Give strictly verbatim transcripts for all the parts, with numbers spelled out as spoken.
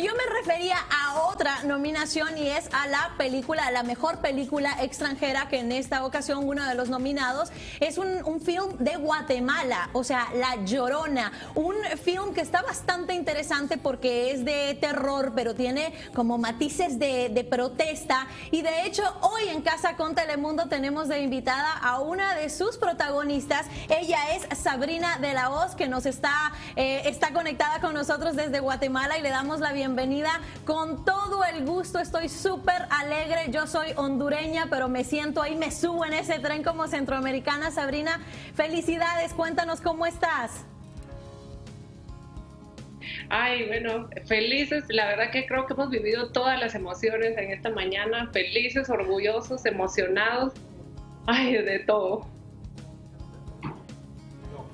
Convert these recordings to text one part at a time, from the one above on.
Yo me refería a otra nominación y es a la película, a la mejor película extranjera, que en esta ocasión uno de los nominados es un, un film de Guatemala, o sea, La Llorona, un film que está bastante interesante porque es de terror, pero tiene como matices de, de protesta, y de hecho hoy en Casa con Telemundo tenemos de invitada a una de sus protagonistas. Ella es Sabrina de la Hoz, que nos está, eh, está conectada con nosotros desde Guatemala, y le damos la bienvenida. Bienvenida, con todo el gusto. Estoy súper alegre, yo soy hondureña, pero me siento ahí, me subo en ese tren como centroamericana. Sabrina, felicidades, cuéntanos cómo estás. Ay, bueno, felices, la verdad que creo que hemos vivido todas las emociones en esta mañana, felices, orgullosos, emocionados, ay, de todo.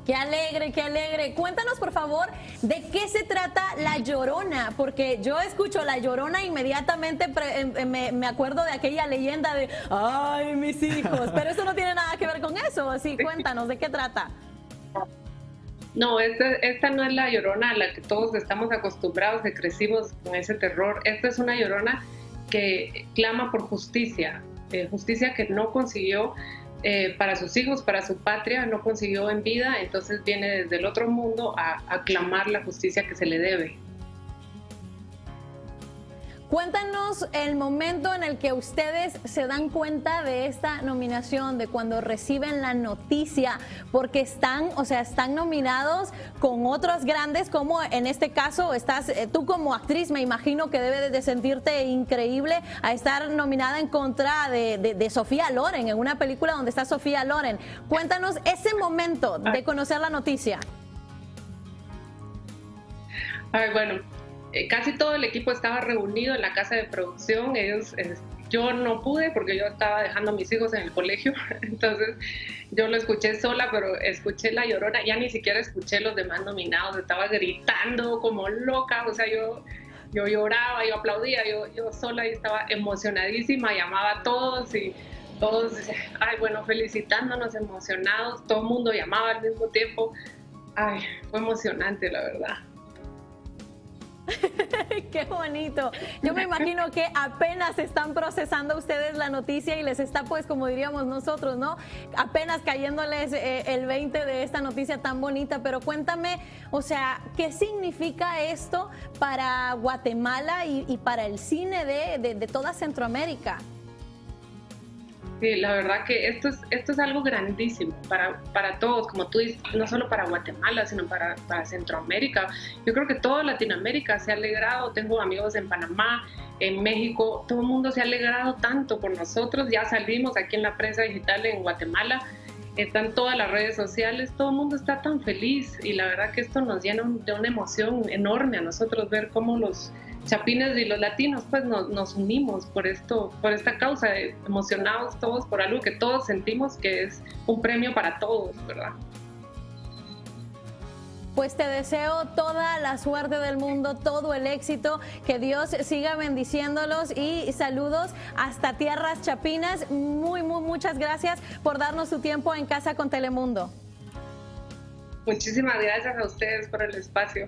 Qué alegre, qué alegre. Cuéntanos, por favor, de qué se trata La Llorona, porque yo escucho La Llorona inmediatamente pre, me, me acuerdo de aquella leyenda de ¡ay, mis hijos! Pero eso no tiene nada que ver con eso, así cuéntanos, ¿de qué trata? No, esta, esta no es La Llorona a la que todos estamos acostumbrados, que crecimos con ese terror. Esta es una Llorona que clama por justicia, eh, justicia que no consiguió Eh, para sus hijos, para su patria, no consiguió en vida, entonces viene desde el otro mundo a, a clamar la justicia que se le debe. Cuéntanos el momento en el que ustedes se dan cuenta de esta nominación, de cuando reciben la noticia, porque están, o sea, están nominados con otros grandes, como en este caso estás eh, tú como actriz, me imagino que debes de sentirte increíble a estar nominada en contra de, de, de Sofía Loren, en una película donde está Sofía Loren. Cuéntanos ese momento de conocer la noticia. Ay, bueno. Casi todo el equipo estaba reunido en la casa de producción. Ellos, eh, yo no pude porque yo estaba dejando a mis hijos en el colegio, entonces yo lo escuché sola, pero escuché La Llorona, ya ni siquiera escuché los demás nominados, estaba gritando como loca, o sea, yo, yo lloraba, yo aplaudía, yo, yo sola y estaba emocionadísima, llamaba a todos y todos, ay, bueno, felicitándonos, emocionados, todo el mundo llamaba al mismo tiempo, ay, fue emocionante, la verdad. Qué bonito. Yo me imagino que apenas están procesando ustedes la noticia y les está, pues, como diríamos nosotros, ¿no? Apenas cayéndoles eh, el veinte de esta noticia tan bonita. Pero cuéntame, o sea, ¿qué significa esto para Guatemala y, y para el cine de, de, de toda Centroamérica? Sí, la verdad que esto es, esto es algo grandísimo para, para todos, como tú dices, no solo para Guatemala, sino para, para Centroamérica. Yo creo que toda Latinoamérica se ha alegrado, tengo amigos en Panamá, en México, todo el mundo se ha alegrado tanto por nosotros, ya salimos aquí en la prensa digital en Guatemala, están todas las redes sociales, todo el mundo está tan feliz y la verdad que esto nos llena de una emoción enorme a nosotros ver cómo los chapines y los latinos, pues, nos, nos unimos por esto, por esta causa, emocionados todos por algo que todos sentimos que es un premio para todos, ¿verdad? Pues te deseo toda la suerte del mundo, todo el éxito, que Dios siga bendiciéndolos, y saludos hasta tierras chapinas. Muy, muy, muchas gracias por darnos su tiempo en Casa con Telemundo. Muchísimas gracias a ustedes por el espacio.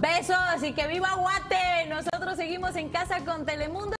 Besos y que viva Guate. Nosotros seguimos en Casa con Telemundo.